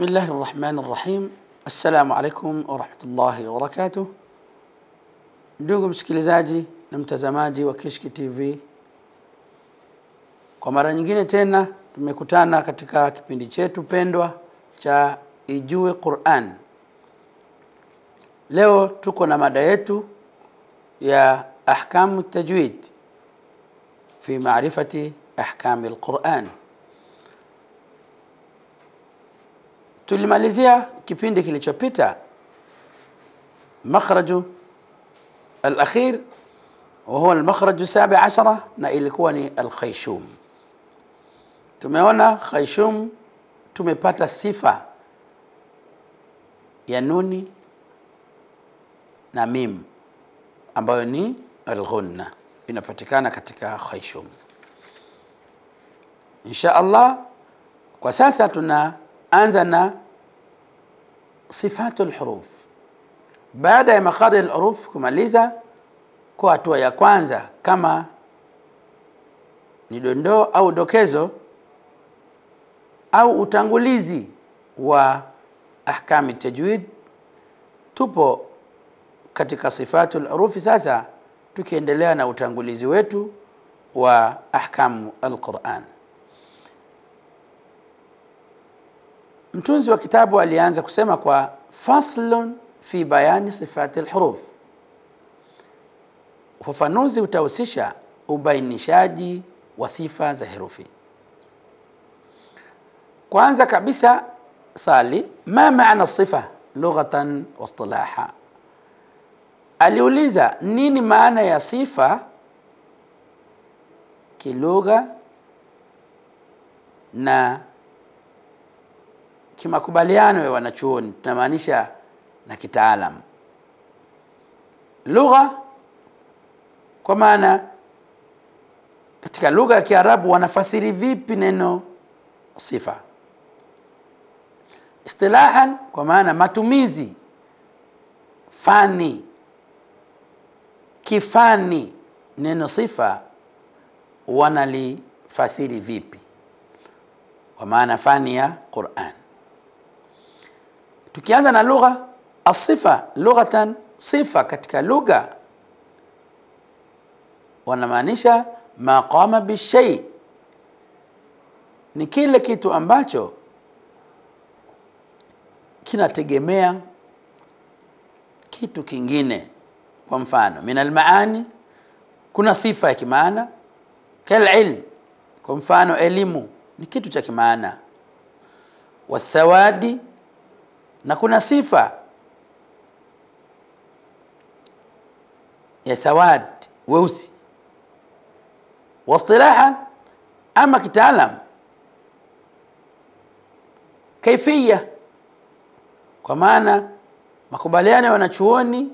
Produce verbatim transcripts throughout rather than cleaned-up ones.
بسم الله الرحمن الرحيم. السلام عليكم ورحمة الله وبركاته. Ndugu msikilizaji na mtazamaji wa Kishki T V, kwa mara nyingine tena tumekutana katika kipindi chetu pendwa cha Ijue Qur'an. Leo tuko na mada yetu ya ahkamu tajweed fi maarifati ahkami al-Qur'an. Tulimalizia kipindi kilichopita makhraju al-akhir وهو المخرج السابع عشر na ilikuwa ni al-khayshum. Tumeona khayshum tumepata sifa ya nuni na mim ambayo ni al-ghunna, inapatikana katika khayshum insha Allah. Kwa sasa tuna anza na sifatu al-huruf. Baada ya maqadi al-huruf kumaliza kwa hatua ya kwanza kama ni dondoo au dokezo au utangulizi wa ahkami tajweed, tupo katika sifatu al-huruf. Sasa tukiendelea na utangulizi wetu wa ahkamu al-Qur'an. Mtunzi wa kitabu alianza kusema kwa faslun fi bayani sifati al-huruf, ufafanuzi utahusisha ubainishaji wa sifa za herufi. Kwanza kabisa sali ma maana sifa lughatan wa istilaha, aliuliza nini maana ya sifa kilugha na kimakubaliano ya wanachuoni, tunamaanisha na kitaalam. Lugha kwa maana katika lugha ya Kiarabu wanafasiri vipi neno sifa. Istilahan kwa maana matumizi, fani, kifani, neno sifa wanalifasiri vipi kwa maana fani ya Qur'an. Tukianza na lugha, asifa lughatan, sifa katika lugha wanamaanisha ma qama bishay, ni kile kitu ambacho kinategemea kitu kingine. Kwa mfano min almaani, kuna sifa ya kimaana, kal ilm, kwa mfano elimu ni kitu cha kimaana, wasawadi, na kuna sifa ya sawad, weusi. Wastilahan ama kitaalam, kaifia kwa maana makubaliano ya wanachuoni,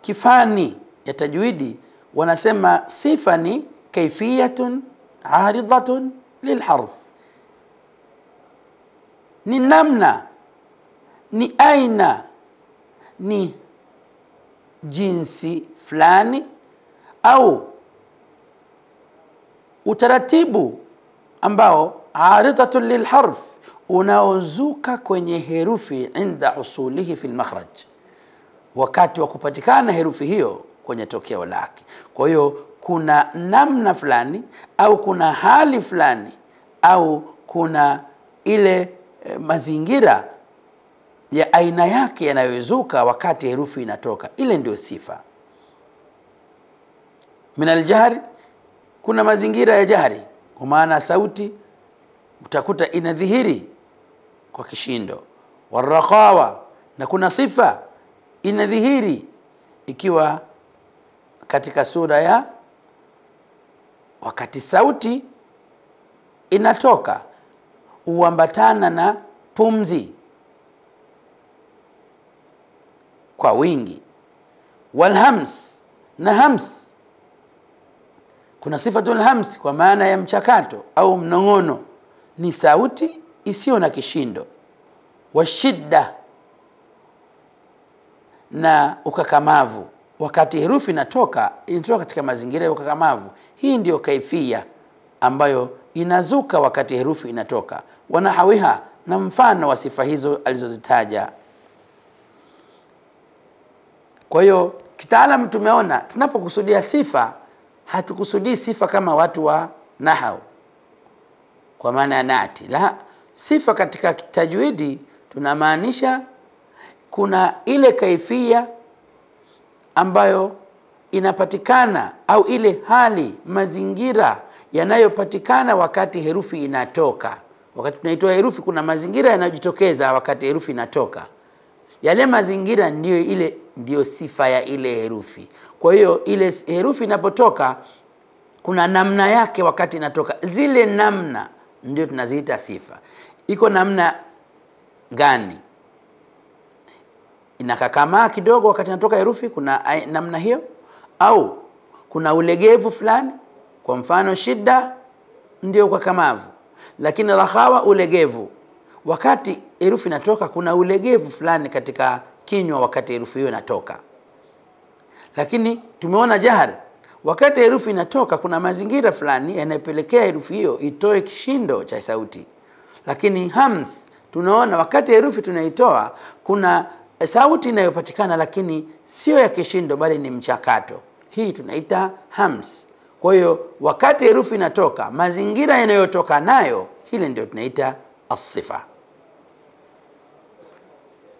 kifani ya tajwidi, wanasema sifa ni kaifiyatun aridatun lilharf, ni namna, ni aina, ni jinsi fulani au utaratibu ambao aridatu lilharf, unaozuka kwenye herufi inda usulihi fil makhraj, wakati wa kupatikana herufi hiyo kwenye tokeo lake. Kwa hiyo kuna namna fulani au kuna hali fulani au kuna ile eh, mazingira ya aina yake yanayozuka wakati herufi inatoka, ile ndio sifa. Min al-jahri, kuna mazingira ya jahri kwa maana sauti, utakuta inadhihiri kwa kishindo. Warraqawa, na kuna sifa inadhihiri ikiwa katika sura ya wakati sauti inatoka, uambatana na pumzi kwa wingi. Walhams, na hams, kuna sifatu alhams kwa maana ya mchakato au mnongono, ni sauti isiyo na kishindo. Washidda, na ukakamavu, wakati herufi inatoka inatoka katika mazingira ya ukakamavu. Hii ndio kaifia ambayo inazuka wakati herufi inatoka. Wanahawiha, na mfano wa sifa hizo alizozitaja. Kwa hiyo kitaalamu tumeona tunapokusudia sifa hatukusudii sifa kama watu wa nahau kwa maana ya naati. La, sifa katika tajwidi tunamaanisha kuna ile kaifia ambayo inapatikana au ile hali mazingira yanayopatikana wakati herufi inatoka. Wakati tunaitoa herufi kuna mazingira yanayojitokeza wakati herufi inatoka. Yale mazingira ndiyo ile ndiyo sifa ya ile herufi. Kwa hiyo ile herufi inapotoka kuna namna yake wakati inatoka. Zile namna ndiyo tunaziita sifa. Iko namna gani? Inakakamaa kidogo wakati inatoka herufi, kuna namna hiyo, au kuna ulegevu fulani. Kwa mfano shidda ndio ukakamavu, lakini rahawa ulegevu. Wakati herufi inatoka kuna ulegevu fulani katika kinywa wakati herufi hiyo inatoka. Lakini tumeona jahar, wakati herufi inatoka kuna mazingira fulani yanayopelekea herufi hiyo itoe kishindo cha sauti. Lakini hams tunaona wakati herufi tunaitoa kuna sauti inayopatikana lakini sio ya kishindo bali ni mchakato. Hii tunaita hams. Kwa hiyo wakati herufi inatoka mazingira yanayotoka nayo, hili ndio tunaita asifa.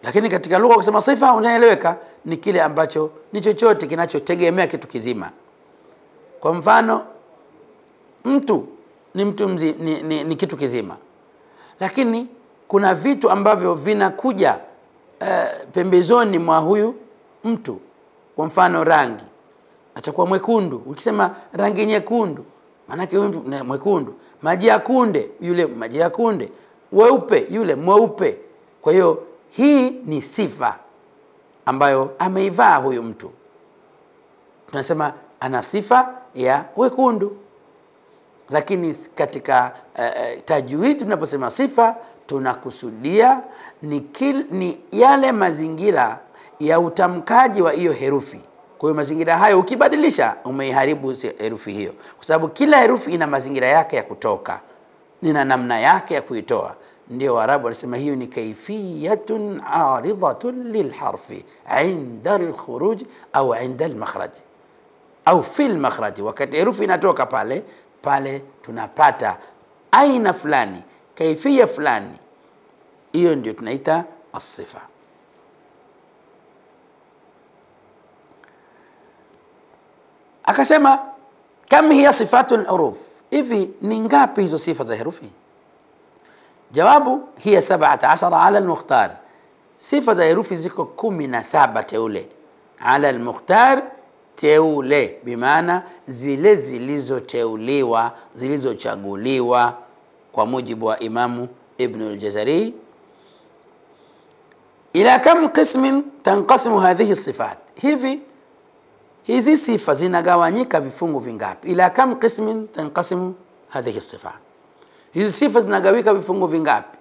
Lakini katika lugha kusema sifa unaeleweka ni kile ambacho ni chochote kinachotegemea kitu kizima. Kwa mfano mtu ni mtu mzi, ni, ni, ni kitu kizima. Lakini kuna vitu ambavyo vinakuja Uh, pembezoni mwa huyu mtu. Kwa mfano rangi, atakuwa mwekundu. Ukisema rangi nyekundu manake huyu mwekundu. Maji ya kunde, yule maji ya kunde. Weupe, yule mweupe. Kwa hiyo hii ni sifa ambayo ameivaa huyu mtu. Tunasema ana sifa ya wekundu. Lakini katika uh, tajwid tunaposema sifa tunakusudia ni, kil, ni yale mazingira ya utamkaji wa hiyo herufi. Kwa hiyo mazingira hayo ukibadilisha umeiharibu herufi hiyo, kwa sababu kila herufi ina mazingira yake ya kutoka, nina namna yake ya kuitoa. Ndio Waarabu walisema hiyo ni kaifiyatun aridatun lilharfi inda alkhuruj au inda almakhraj au fil makhraj. Wakati herufi inatoka pale pale tunapata aina fulani, kaifia fulani. Hiyo ndio tunaita asifa. Akasema kam hiya sifatul huruf, hivi ni ngapi hizo sifa za herufi? Jawabu hiya sab'a ashara ala al-mukhtar, sifa za herufi ziko kumi na saba teule. Ala al-mukhtar teule bimaana zile zilizoteuliwa, zilizochaguliwa kwa mujibu wa Imamu Ibn al-Jazari. Ila kam qismin tanqasimu hadhihi sifat, hivi hizi sifa zinagawanyika vifungu vingapi? Ila kam qismin tanqasimu hadhihi sifat, hizi sifa zinagawika vifungu vingapi?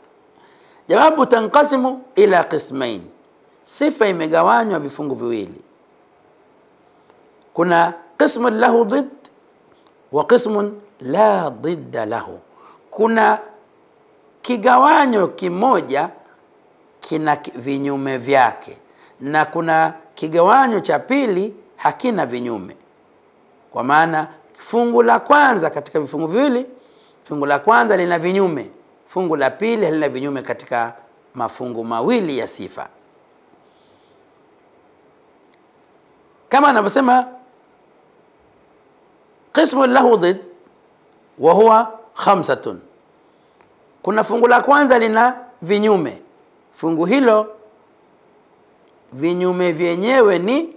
Jawabu tanqasimu ila qismain, sifa imegawanywa vifungu viwili. Kuna qismun lahu dhid wa qismun la dhidda lahu, kuna kigawanyo kimoja kina vinyume vyake na kuna kigawanyo cha pili hakina vinyume. Kwa maana fungu la kwanza katika vifungu viwili, fungu la kwanza lina vinyume, fungu la pili halina vinyume katika mafungu mawili ya sifa. Kama anavyosema qismu lahu dhid wa huwa khamsatun, kuna fungu la kwanza lina vinyume, fungu hilo vinyume vyenyewe ni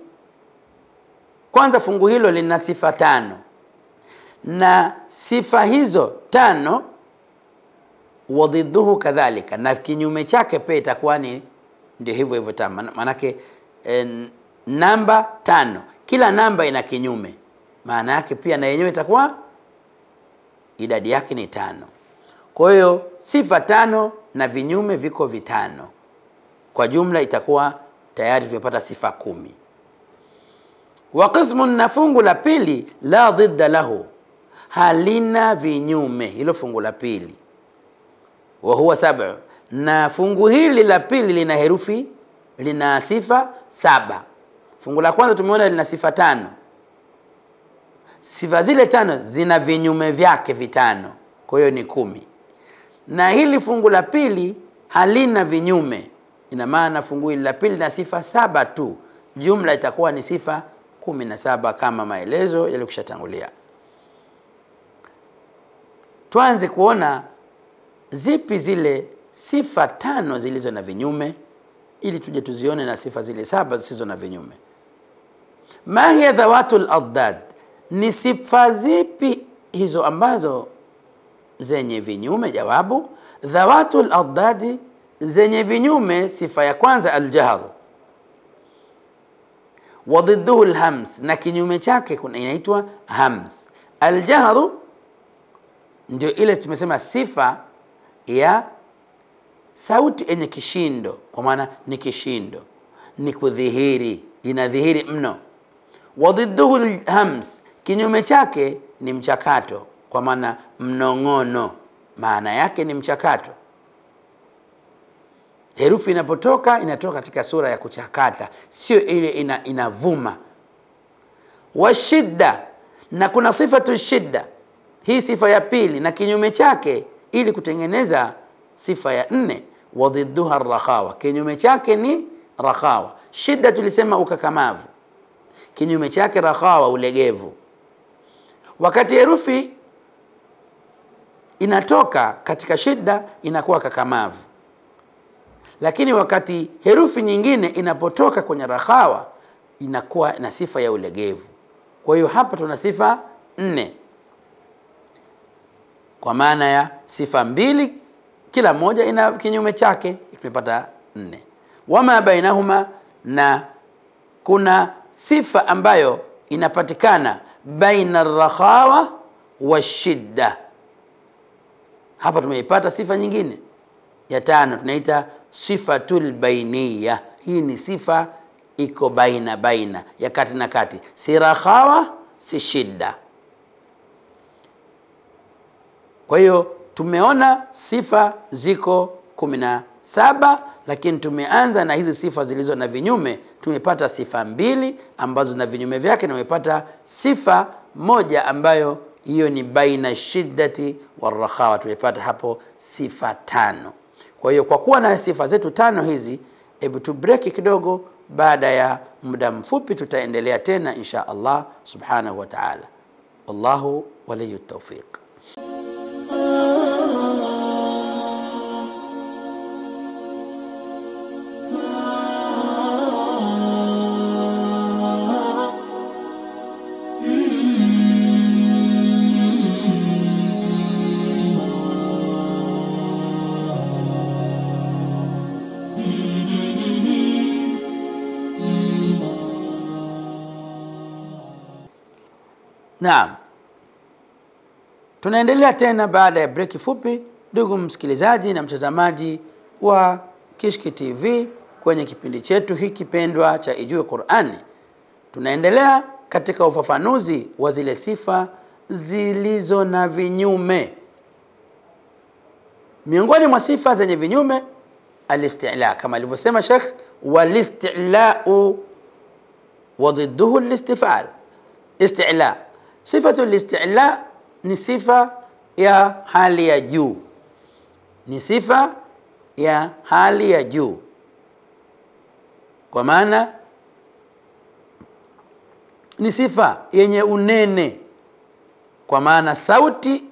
kwanza, fungu hilo lina sifa tano na sifa hizo tano wadhiduhu kadhalika, na kinyume chake pia itakuwa ni ndio hivyo hivyo tano. Manake en, namba tano, kila namba ina kinyume, maana yake pia na yenyewe itakuwa idadi yake ni tano. Kwa hiyo sifa tano na vinyume viko vitano, kwa jumla itakuwa tayari tumepata sifa kumi. Wa qismun, na fungu la pili la dhidda lahu, halina vinyume hilo fungu la pili, wa huwa sab'a, na fungu hili la pili lina herufi, lina sifa saba. Fungu la kwanza tumeona lina sifa tano. Sifa zile tano zina vinyume vyake vitano, kwa hiyo ni kumi. Na hili fungu la pili halina vinyume, ina maana fungu hili la pili lina sifa saba tu. Jumla itakuwa ni sifa kumi na saba kama maelezo yaliyokwishatangulia. Tuanze kuona zipi zile sifa tano zilizo na vinyume ili tuje tuzione na sifa zile saba zisizo na vinyume. Ma hiya dhawatul adad, ni sifa zipi hizo ambazo zenye vinyume? Jawabu, dhawatul adad, zenye vinyume, sifa ya kwanza aljahl, wa dhidduhu alhams, na kinyume chake kuna inaitwa hams. Aljahl ndio ile tumesema sifa ya sauti yenye kishindo, kwa maana ni kishindo, ni kudhihiri, inadhihiri mno. Wa dhidduhu alhams, kinyume chake ni mchakato, kwa maana mnongono, maana yake ni mchakato. Herufi inapotoka inatoka katika sura ya kuchakata, sio ile ina, inavuma. Wa shidda, na kuna sifatu shidda, hii sifa ya pili, na kinyume chake ili kutengeneza sifa ya nne, wadhidduha rakhawa, kinyume chake ni rakhawa. Shidda tulisema ukakamavu, kinyume chake rakhawa, ulegevu. Wakati herufi inatoka katika shidda inakuwa kakamavu, lakini wakati herufi nyingine inapotoka kwenye rakhawa inakuwa na sifa ya ulegevu. Kwa hiyo hapa tuna sifa nne, kwa maana ya sifa mbili kila moja ina kinyume chake, tumepata nne. Wama bainahuma, na kuna sifa ambayo inapatikana baina rakhawa wa shidda, hapa tumeipata sifa nyingine ya tano, tunaita sifatul bainiya. Hii ni sifa iko baina baina, ya kati na kati, si rakhawa si shidda. Kwa hiyo tumeona sifa ziko kumi na saba, lakini tumeanza na hizi sifa zilizo na vinyume. Tumepata sifa mbili ambazo zina vinyume vyake, na tumepata sifa moja ambayo hiyo ni baina shiddati warakhawa, tumepata hapo sifa tano. Kwa hiyo kwa kuwa na sifa zetu tano hizi, hebu tu break kidogo, baada ya muda mfupi tutaendelea tena insha Allah subhanahu wa ta'ala. Allahu waliyu tawfiq. Naam, tunaendelea tena baada ya breki fupi, ndugu msikilizaji na mtazamaji wa Kishki T V kwenye kipindi chetu hiki pendwa cha Ijue Qur'ani. Tunaendelea katika ufafanuzi wa zile sifa zilizo na vinyume. Miongoni mwa sifa zenye vinyume, al-isti'la, kama alivyosema Sheikh, wal-isti'la'u wa dhidduhu al-istif'al. Isti'la, sifatul isti'la ni sifa ya hali ya juu, ni sifa ya hali ya juu, kwa maana ni sifa yenye unene, kwa maana sauti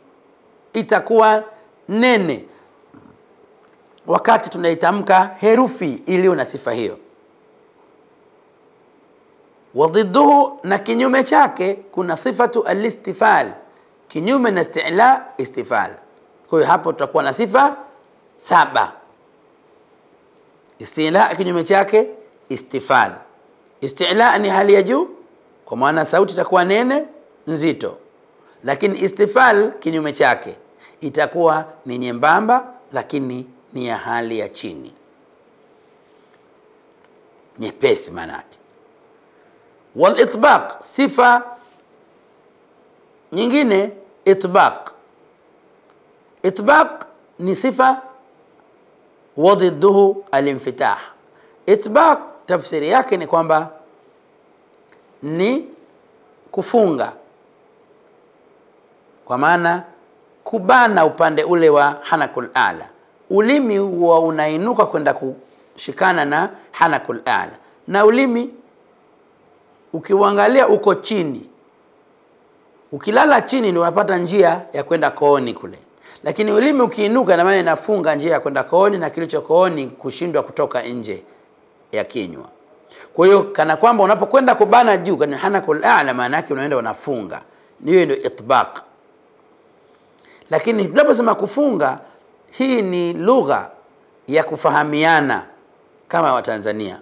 itakuwa nene wakati tunaitamka herufi iliyo na sifa hiyo. Wadhidduhu, na kinyume chake kuna sifatu al-istifal, kinyume na isti'la, istifal. Kwa hiyo hapo tutakuwa na sifa saba. Isti'la kinyume chake istifal. Isti'la ni hali ya juu, kwa maana sauti itakuwa nene nzito, lakini istifal kinyume chake itakuwa ni nyembamba, lakini ni ya hali ya chini, nyepesi manake. Wal-itbaq, sifa nyingine, itbaq. Itbaq ni sifa وضده alimfitah. Itibak tafsiri yake ni kwamba ni kufunga, kwa maana kubana upande ule wa hanakul ala. Ulimi huwa unainuka kwenda kushikana na hanakul ala, na ulimi ukiuangalia uko chini, ukilala chini ni unapata njia ya kwenda kooni kule, lakini ulimi ukiinuka na maana inafunga njia ya kwenda kooni na kilicho kooni kushindwa kutoka nje ya kinywa. Kwa hiyo kana kwamba unapokwenda kubana juu kana hanakul ala, maana yake unaenda unafunga. Hiyo ndio itbaq. Lakini tunaposema kufunga, hii ni lugha ya kufahamiana kama Watanzania,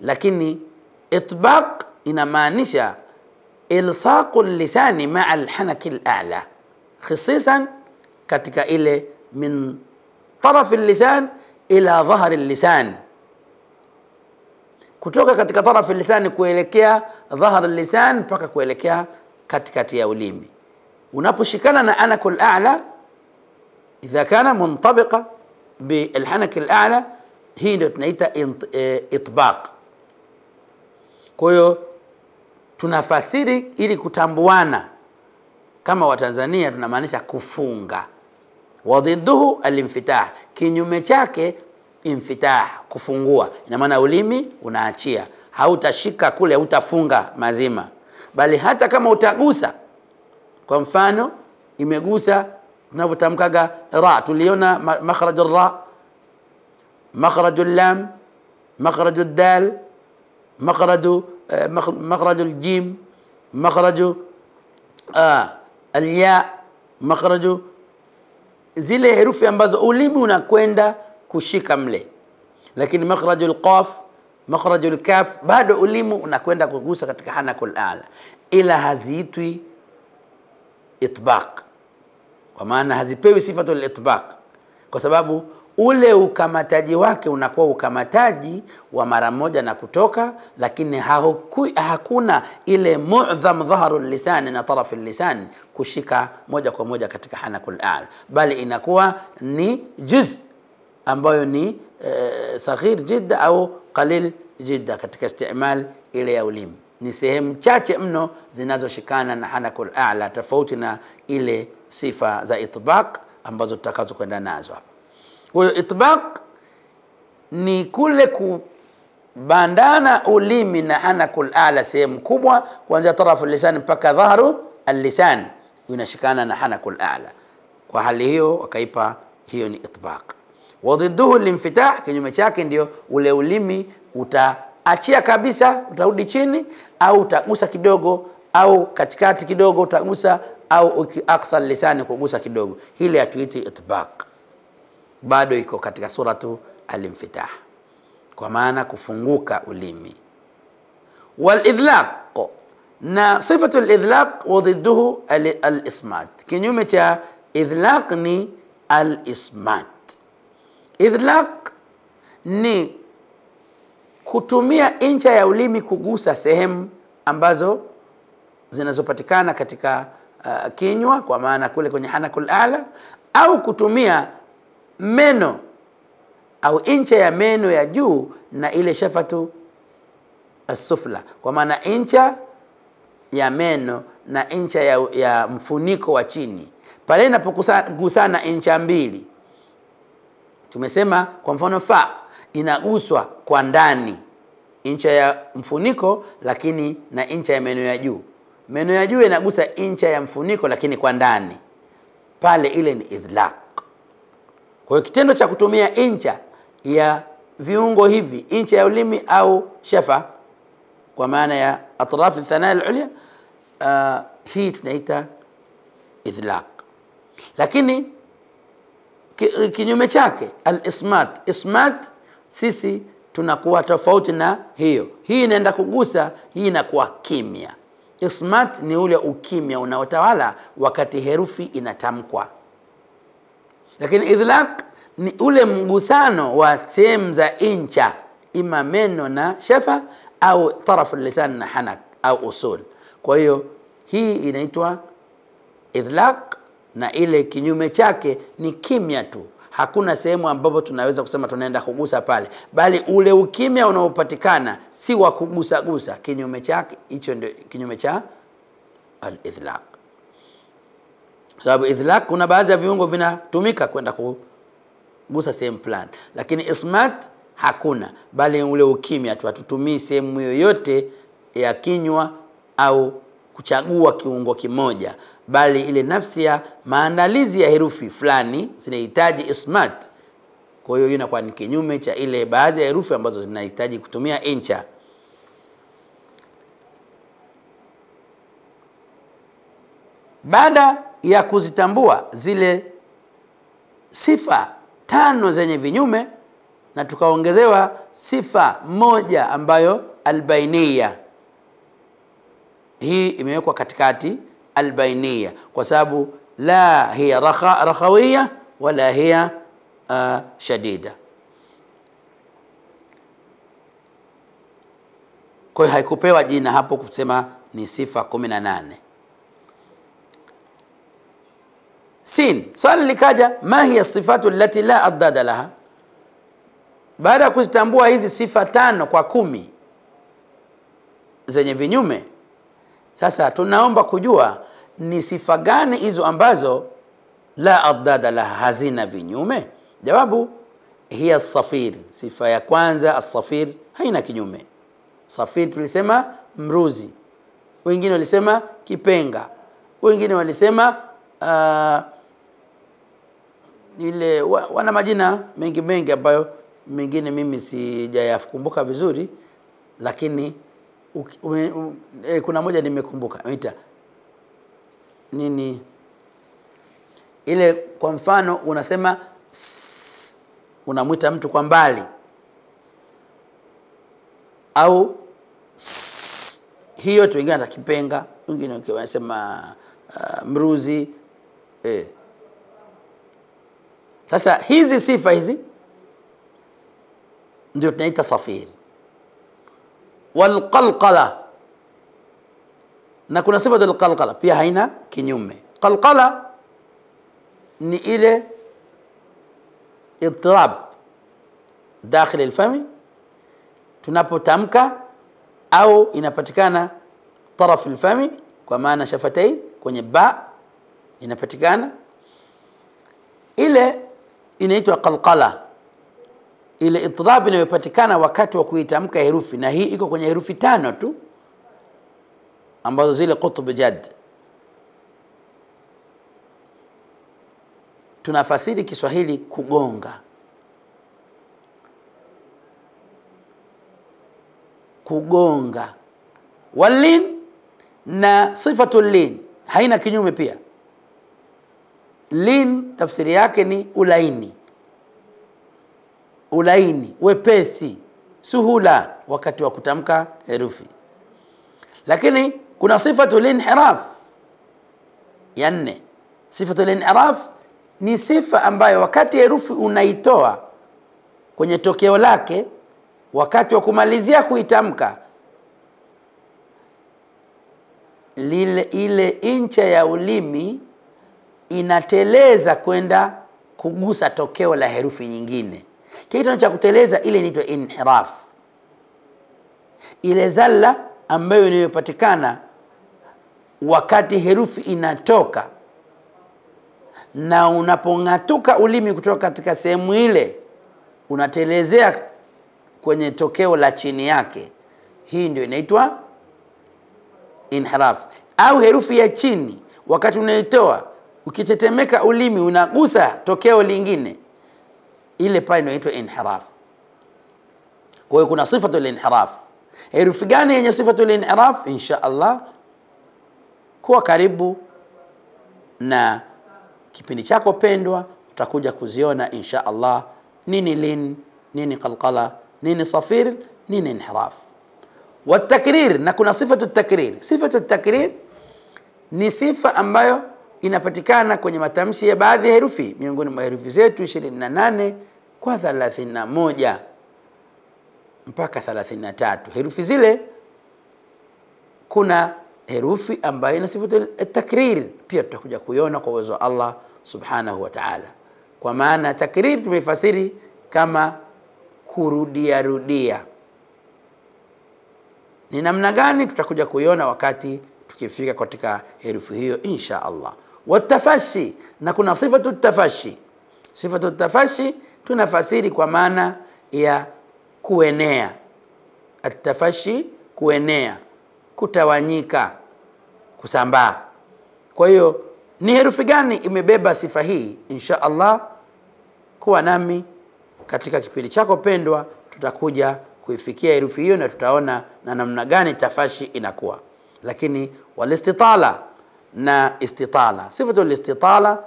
lakini itbaq inamaanisha ilsaqul lisani ma'a alhanakil a'la, hususan katika ile min taraf allisan ila dhahar allisan, kutoka katika taraf allisan kuelekea dhahar allisan mpaka kuelekea katikati ya ulimi. Unaposhikana na hanakul a'la, idha kana muntabiqa bilhanakil a'la, hii ndio tunaita itbaq. Kwa hiyo tunafasiri ili kutambuana kama Watanzania, tunamaanisha kufunga. Wadidduhu alimfitah, kinyume chake infitah, kufungua. Ina maana ulimi unaachia, hautashika kule, hautafunga mazima, bali hata kama utagusa. Kwa mfano imegusa, tunavyotamkaga ra, tuliona makhrajul ra, makhrajul lam, makhrajul dal, مخرج مخرج الجيم، مخرج آه الياء، مخرج zile herufi ambazo ulimi unakwenda kushika mle. Lakini مخرج القاف، مخرج الكاف bado ulimi unakwenda kugusa katika hanakul ala, ila haziitwi itbaq, kwa maana hazipewi sifatul itbaq, kwa sababu ule ukamataji wake unakuwa ukamataji wa mara moja na kutoka, lakini haukui, hakuna ile mu'dham dhaharu lisani na tarafu lisani kushika moja kwa moja katika hanakul a'la, bali inakuwa ni juz ambayo ni e, saghir jidda au qalil jidda katika istimal ile ya ulimi. Ni sehemu chache mno zinazoshikana na hanakul a'la, tofauti na ile sifa za itbaq ambazo tutakazo kwenda nazo. Kwa hiyo itbaq ni kule kubandana ulimi na hanakul a'la sehemu kubwa, kuanzia tarafu lisani mpaka dhahru al-lisan inashikana na hanakul a'la. Kwa hali hiyo wakaipa hiyo ni itbaq. Wadidduhu al-infitah, kinyume chake ndio ule ulimi utaachia kabisa, utarudi chini, au utagusa kidogo, au katikati kidogo utagusa, au aksa lisani kugusa kidogo. Hili hatuiti itbaq, bado iko katika suratu alimfitah, kwa maana kufunguka ulimi. Wal idlaq, na sifatu al idlaq wadidduhu al ismat, kinyume cha idlaq ni al ismat. Idlaq ni kutumia ncha ya ulimi kugusa sehemu ambazo zinazopatikana katika uh, kinywa, kwa maana kule kwenye hanakul a'la, au kutumia meno au incha ya meno ya juu na ile shafatu as-sufla, kwa maana incha ya meno na incha ya, ya mfuniko wa chini. Pale inapogusana incha mbili, tumesema kwa mfano fa inaguswa kwa ndani incha ya mfuniko, lakini na incha ya meno ya juu. Meno ya juu inagusa incha ya mfuniko, lakini kwa ndani pale, ile ni idlaq. Kwa hiyo kitendo cha kutumia incha ya viungo hivi, incha ya ulimi au shafa, kwa maana ya atrafi thana al-ulya, uh, hii tunaita idlaq. Lakini ki, kinyume chake al-ismat. Ismat sisi tunakuwa tofauti na hiyo. Hii inaenda kugusa, hii inakuwa kimya. Ismat ni ule ukimya unaotawala wakati herufi inatamkwa. Lakini idlaq ni ule mgusano wa sehemu za incha, ima meno na shafa, au tarafu lisan na hanak au usul. Kwa hiyo hii inaitwa idlaq, na ile kinyume chake ni kimya tu, hakuna sehemu ambapo tunaweza kusema tunaenda kugusa pale, bali ule ukimya unaopatikana si wa kugusa gusa. Kinyume chake hicho ndio kinyume cha al-idhlaq. Sababu idhlaq kuna baadhi ya viungo vinatumika kwenda kugusa sehemu fulani, lakini ismat hakuna, bali ule ukimya tu. Hatutumii sehemu yoyote ya kinywa au kuchagua kiungo kimoja, bali ile nafsi ya maandalizi ya herufi fulani zinahitaji ismat. Kwa hiyo inakuwa ni kinyume cha ile baadhi ya herufi ambazo zinahitaji kutumia incha. Baada ya kuzitambua zile sifa tano zenye vinyume, na tukaongezewa sifa moja ambayo albainiya, hii imewekwa katikati, albainiya, kwa sababu la hiya rakha, rakhawiya wala hiya uh, shadida. Kwa hiyo haikupewa jina hapo kusema ni sifa kumi na nane. Sin, swali likaja, ma hiya sifatu allati la addada laha. Baada ya kuzitambua hizi sifa tano kwa kumi zenye vinyume, sasa tunaomba kujua ni sifa gani hizo ambazo la addada laha, hazina vinyume. Jawabu, hiya safir. Sifa ya kwanza asafir, haina kinyume. Safir tulisema mruzi, wengine walisema kipenga, wengine walisema uh, ile, wana majina mengi mengi ambayo mengine mimi sijayakumbuka vizuri, lakini u, u, u, e, kuna moja nimekumbuka ita nini ile. Kwa mfano unasema unamwita mtu kwa mbali, au s, hiyo tu, wengine atakipenga, wengine wanasema uh, mruzi eh. Sasa hizi sifa hizi ndio tunaita safiri. Walqalqala, na kuna sifa ya alqalqala pia haina kinyume. Qalqala ni ile idtirab dakhil alfami tunapotamka, au inapatikana taraf alfami kwa maana shafatain, kwenye ba inapatikana ile, inaitwa qalqala, ile itirabu inayopatikana wakati wa kuitamka herufi. Na hii iko kwenye herufi tano tu ambazo zile qutb jad. Tunafasiri Kiswahili kugonga. Kugonga wallin, na sifatu lin haina kinyume pia. Lin tafsiri yake ni ulaini, ulaini, wepesi, suhula wakati wa kutamka herufi. Lakini kuna sifatu linhiraf ya nne. Sifatu linhiraf ni sifa ambayo wakati herufi unaitoa kwenye tokeo lake, wakati wa kumalizia kuitamka, lile ile incha ya ulimi inateleza kwenda kugusa tokeo la herufi nyingine. Kitu cha kuteleza ile inaitwa inhiraf. Ile zalla ambayo inayopatikana wakati herufi inatoka, na unapong'atuka ulimi kutoka katika sehemu ile, unatelezea kwenye tokeo la chini yake. Hii ndio inaitwa inhiraf. Au herufi ya chini wakati unaitoa ukitetemeka ulimi unagusa tokeo lingine, ile pale inaitwa inhiraf. Kwa hiyo kuna sifatu linhiraf. Herufi gani yenye sifatu linhiraf? Insha Allah kuwa karibu na kipindi chako pendwa, utakuja kuziona insha Allah nini lin, nini qalqala, nini safir, nini inhiraf. Watakrir, na kuna sifatu takrir. Sifatu takrir ni sifa ambayo inapatikana kwenye matamshi ya baadhi ya herufi miongoni mwa herufi zetu ishirini na nane kwa thelathini na moja mpaka thelathini na tatu. Herufi zile kuna herufi ambayo ina sifatu takriri, pia tutakuja kuiona kwa uwezo wa Allah subhanahu wa ta'ala. Kwa maana takriri tumefasiri kama kurudia rudia. Ni namna gani tutakuja kuiona wakati tukifika katika herufi hiyo insha Allah. Watafashi, na kuna sifatu tafashi. Sifatu tafashi tunafasiri kwa maana ya kuenea. Atafashi kuenea, kutawanyika, kusambaa. Kwa hiyo ni herufi gani imebeba sifa hii? Insha Allah, kuwa nami katika kipindi chako pendwa, tutakuja kuifikia herufi hiyo na tutaona na namna gani tafashi inakuwa. Lakini walistitala na istitala. Sifatu listitala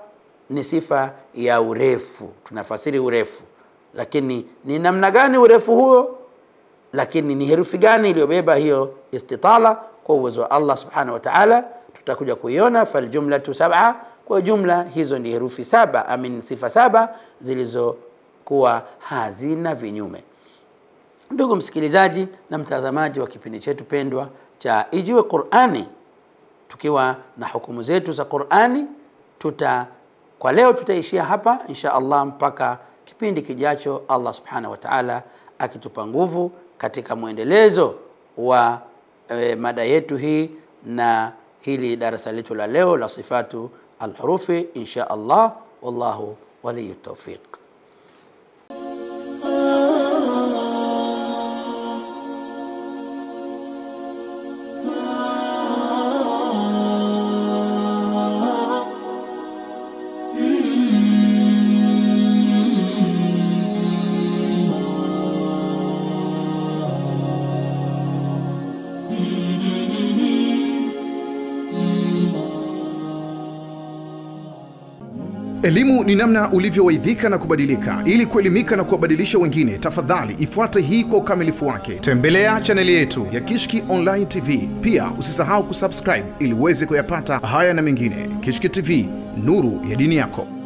ni sifa ya urefu. Tunafasiri urefu. Lakini ni namna gani urefu huo? Lakini ni herufi gani iliyobeba hiyo istitala? Kwa uwezo wa Allah subhanahu wa ta'ala tutakuja kuiona. Faljumlatu sab'a, kwa jumla hizo ni herufi saba, amin, sifa saba zilizokuwa hazina vinyume. Ndugu msikilizaji na mtazamaji wa kipindi chetu pendwa cha Ijue Qur'ani, tukiwa na hukumu zetu za Qur'ani, tuta kwa leo tutaishia hapa insha Allah mpaka kipindi kijacho, Allah subhanahu wa ta'ala akitupa nguvu katika muendelezo wa e, mada yetu hii na hili darasa letu la leo la sifatu al-hurufi insha Allah. Wallahu waliyut tawfiq. Elimu ni namna ulivyowaidhika na kubadilika. Ili kuelimika na kuwabadilisha wengine, tafadhali ifuate hii kwa ukamilifu wake. Tembelea chaneli yetu ya Kishki Online T V. Pia usisahau kusubscribe ili uweze kuyapata haya na mengine. Kishki T V, nuru ya dini yako.